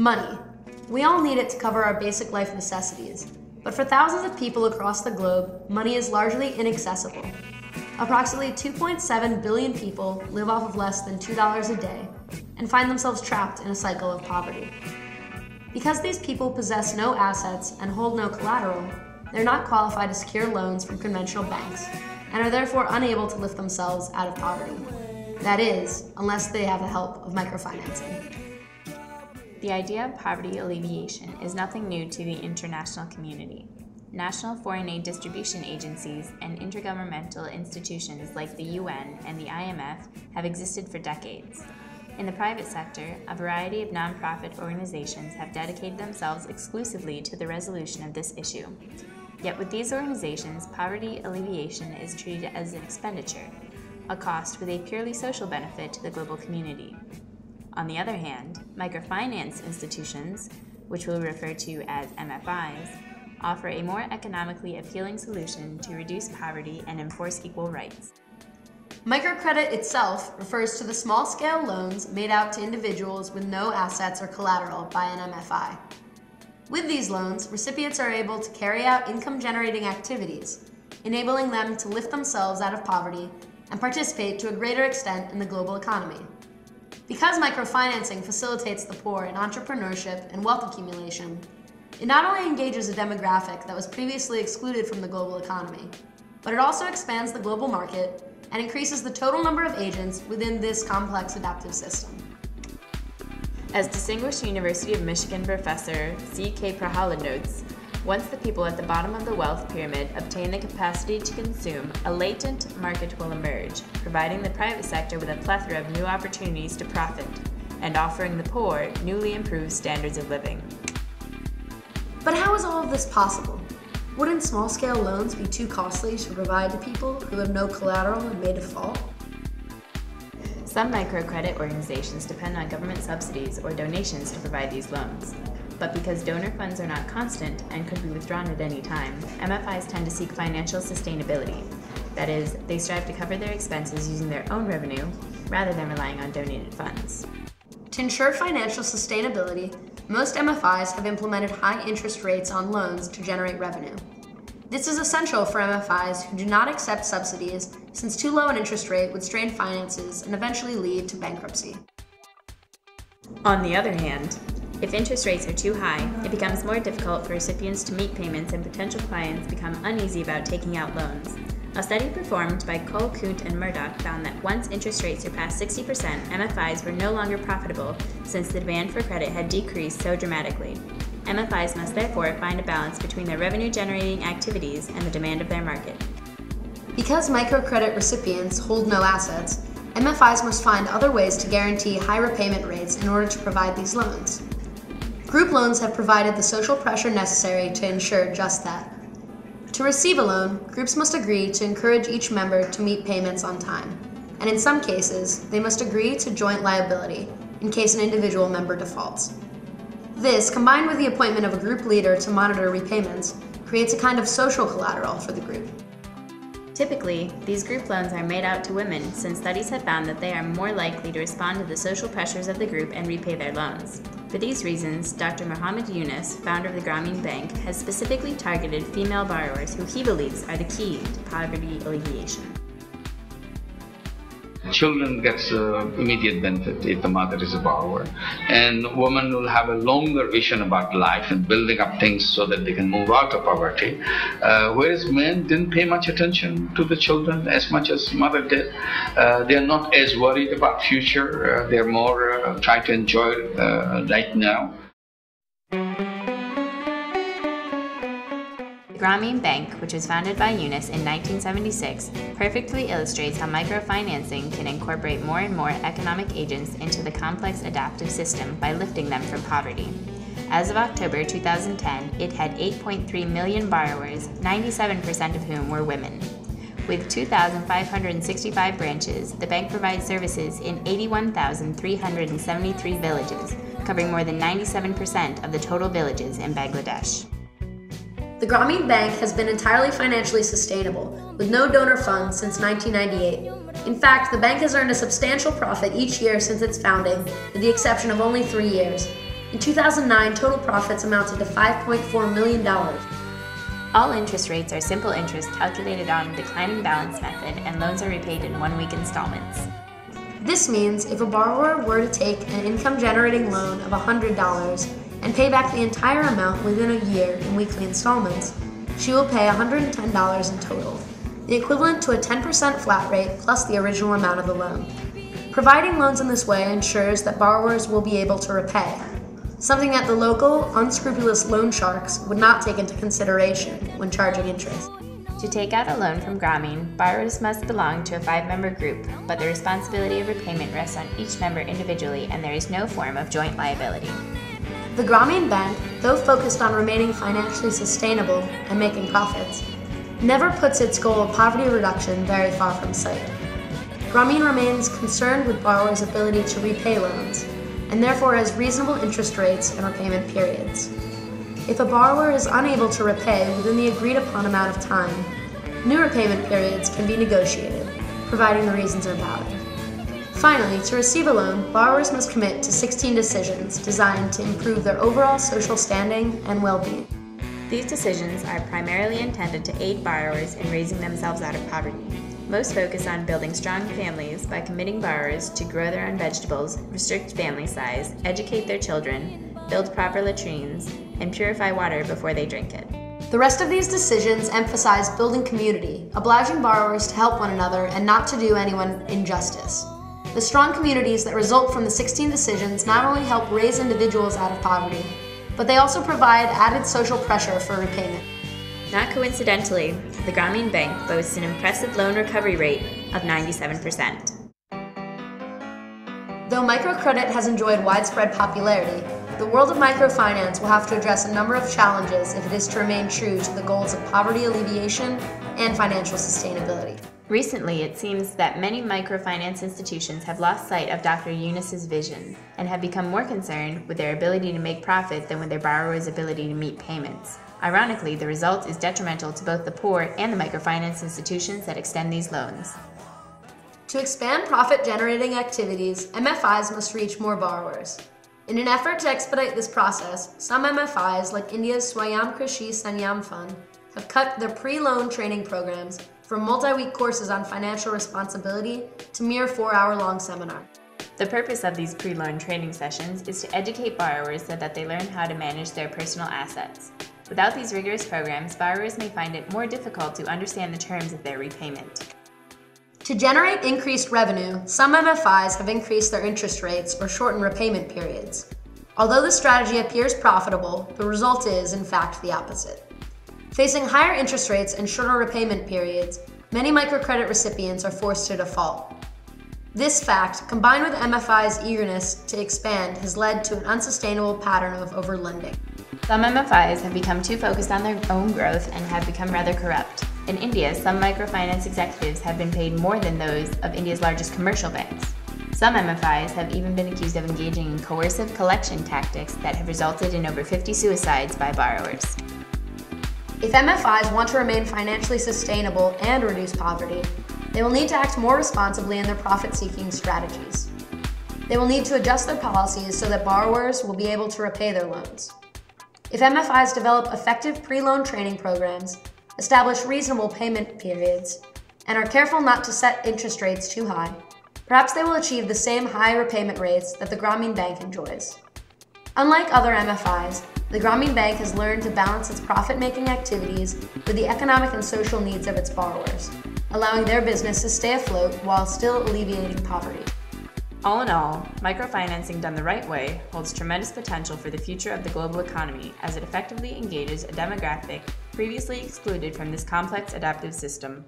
Money. We all need it to cover our basic life necessities, but for thousands of people across the globe, money is largely inaccessible. Approximately 2.7 billion people live off of less than $2 a day and find themselves trapped in a cycle of poverty. Because these people possess no assets and hold no collateral, they're not qualified to secure loans from conventional banks and are therefore unable to lift themselves out of poverty. That is, unless they have the help of microfinancing. The idea of poverty alleviation is nothing new to the international community. National foreign aid distribution agencies and intergovernmental institutions like the UN and the IMF have existed for decades. In the private sector, a variety of nonprofit organizations have dedicated themselves exclusively to the resolution of this issue. Yet with these organizations, poverty alleviation is treated as an expenditure, a cost with a purely social benefit to the global community. On the other hand, microfinance institutions, which we'll refer to as MFIs, offer a more economically appealing solution to reduce poverty and enforce equal rights. Microcredit itself refers to the small-scale loans made out to individuals with no assets or collateral by an MFI. With these loans, recipients are able to carry out income-generating activities, enabling them to lift themselves out of poverty and participate to a greater extent in the global economy. Because microfinancing facilitates the poor in entrepreneurship and wealth accumulation, it not only engages a demographic that was previously excluded from the global economy, but it also expands the global market and increases the total number of agents within this complex adaptive system. As distinguished University of Michigan professor C.K. Prahalad notes, once the people at the bottom of the wealth pyramid obtain the capacity to consume, a latent market will emerge, providing the private sector with a plethora of new opportunities to profit, and offering the poor newly improved standards of living. But how is all of this possible? Wouldn't small-scale loans be too costly to provide to people who have no collateral and may default? Some microcredit organizations depend on government subsidies or donations to provide these loans. But because donor funds are not constant and could be withdrawn at any time, MFIs tend to seek financial sustainability. That is, they strive to cover their expenses using their own revenue rather than relying on donated funds. To ensure financial sustainability, most MFIs have implemented high interest rates on loans to generate revenue. This is essential for MFIs who do not accept subsidies, since too low an interest rate would strain finances and eventually lead to bankruptcy. On the other hand, if interest rates are too high, it becomes more difficult for recipients to meet payments and potential clients become uneasy about taking out loans. A study performed by Cole, Kunt, and Murdoch found that once interest rates surpassed 60%, MFIs were no longer profitable since the demand for credit had decreased so dramatically. MFIs must therefore find a balance between their revenue-generating activities and the demand of their market. Because microcredit recipients hold no assets, MFIs must find other ways to guarantee high repayment rates in order to provide these loans. Group loans have provided the social pressure necessary to ensure just that. To receive a loan, groups must agree to encourage each member to meet payments on time, and in some cases, they must agree to joint liability in case an individual member defaults. This, combined with the appointment of a group leader to monitor repayments, creates a kind of social collateral for the group. Typically, these group loans are made out to women, since studies have found that they are more likely to respond to the social pressures of the group and repay their loans. For these reasons, Dr. Muhammad Yunus, founder of the Grameen Bank, has specifically targeted female borrowers who he believes are the key to poverty alleviation. Children gets immediate benefit if the mother is a borrower, and women will have a longer vision about life and building up things so that they can move out of poverty, whereas men didn't pay much attention to the children as much as mother did. They are not as worried about future, they are more trying to enjoy right now. Grameen Bank, which was founded by Yunus in 1976, perfectly illustrates how microfinancing can incorporate more and more economic agents into the complex adaptive system by lifting them from poverty. As of October 2010, it had 8.3 million borrowers, 97% of whom were women. With 2,565 branches, the bank provides services in 81,373 villages, covering more than 97% of the total villages in Bangladesh. The Grameen Bank has been entirely financially sustainable, with no donor funds since 1998. In fact, the bank has earned a substantial profit each year since its founding, with the exception of only 3 years, In 2009, total profits amounted to $5.4 million. All interest rates are simple interest calculated on declining balance method, and loans are repaid in one-week installments. This means if a borrower were to take an income-generating loan of $100 and pay back the entire amount within a year in weekly installments, she will pay $110 in total, the equivalent to a 10% flat rate plus the original amount of the loan. Providing loans in this way ensures that borrowers will be able to repay, something that the local, unscrupulous loan sharks would not take into consideration when charging interest. To take out a loan from Grameen, borrowers must belong to a five-member group, but the responsibility of repayment rests on each member individually, and there is no form of joint liability. The Grameen Bank, though focused on remaining financially sustainable and making profits, never puts its goal of poverty reduction very far from sight. Grameen remains concerned with borrowers' ability to repay loans, and therefore has reasonable interest rates and repayment periods. If a borrower is unable to repay within the agreed-upon amount of time, new repayment periods can be negotiated, providing the reasons are valid. Finally, to receive a loan, borrowers must commit to 16 decisions designed to improve their overall social standing and well-being. These decisions are primarily intended to aid borrowers in raising themselves out of poverty. Most focus on building strong families by committing borrowers to grow their own vegetables, restrict family size, educate their children, build proper latrines, and purify water before they drink it. The rest of these decisions emphasize building community, obliging borrowers to help one another and not to do anyone injustice. The strong communities that result from the 16 decisions not only help raise individuals out of poverty, but they also provide added social pressure for repayment. Not coincidentally, the Grameen Bank boasts an impressive loan recovery rate of 97%. Though microcredit has enjoyed widespread popularity, the world of microfinance will have to address a number of challenges if it is to remain true to the goals of poverty alleviation and financial sustainability. Recently, it seems that many microfinance institutions have lost sight of Dr. Yunus's vision and have become more concerned with their ability to make profit than with their borrowers' ability to meet payments. Ironically, the result is detrimental to both the poor and the microfinance institutions that extend these loans. To expand profit-generating activities, MFIs must reach more borrowers. In an effort to expedite this process, some MFIs, like India's Swayam Krishi Sanyam Fund, have cut their pre-loan training programs from multi-week courses on financial responsibility to mere 4-hour-long seminars. The purpose of these pre-loan training sessions is to educate borrowers so that they learn how to manage their personal assets. Without these rigorous programs, borrowers may find it more difficult to understand the terms of their repayment. To generate increased revenue, some MFIs have increased their interest rates or shortened repayment periods. Although the strategy appears profitable, the result is, in fact, the opposite. Facing higher interest rates and shorter repayment periods, many microcredit recipients are forced to default. This fact, combined with MFI's eagerness to expand, has led to an unsustainable pattern of overlending. Some MFIs have become too focused on their own growth and have become rather corrupt. In India, some microfinance executives have been paid more than those of India's largest commercial banks. Some MFIs have even been accused of engaging in coercive collection tactics that have resulted in over 50 suicides by borrowers. If MFIs want to remain financially sustainable and reduce poverty, they will need to act more responsibly in their profit-seeking strategies. They will need to adjust their policies so that borrowers will be able to repay their loans. If MFIs develop effective pre-loan training programs, establish reasonable payment periods, and are careful not to set interest rates too high, perhaps they will achieve the same high repayment rates that the Grameen Bank enjoys. Unlike other MFIs, the Grameen Bank has learned to balance its profit-making activities with the economic and social needs of its borrowers, allowing their business to stay afloat while still alleviating poverty. All in all, microfinancing done the right way holds tremendous potential for the future of the global economy as it effectively engages a demographic previously excluded from this complex adaptive system.